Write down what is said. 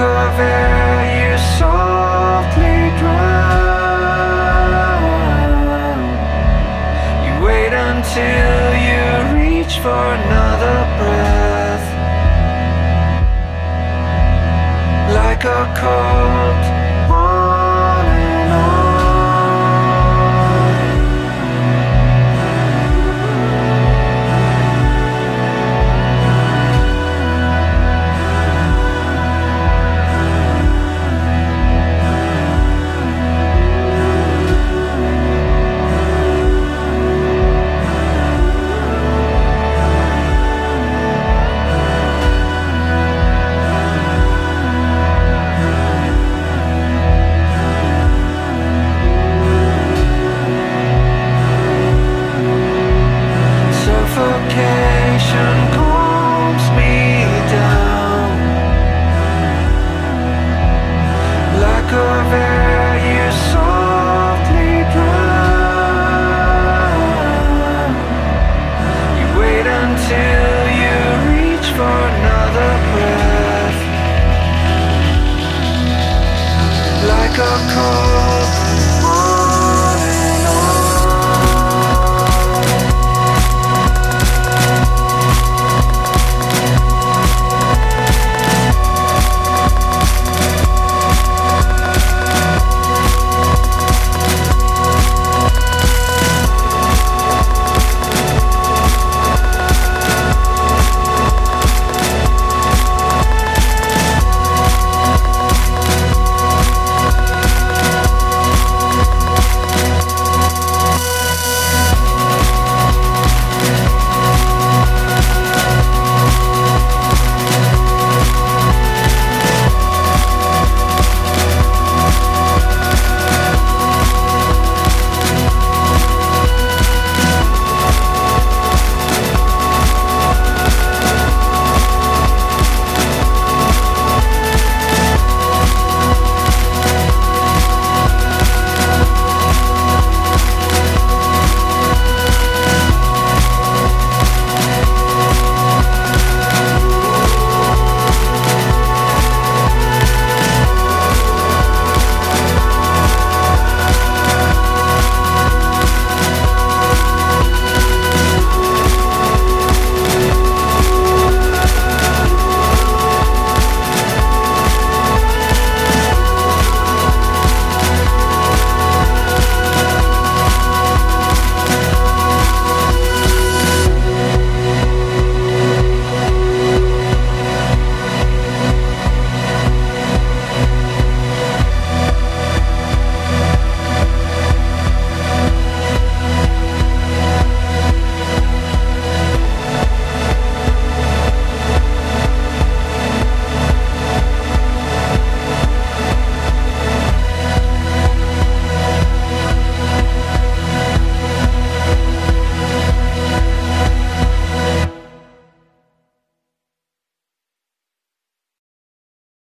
of air, you softly drown. You wait until you reach for another breath, like a cold.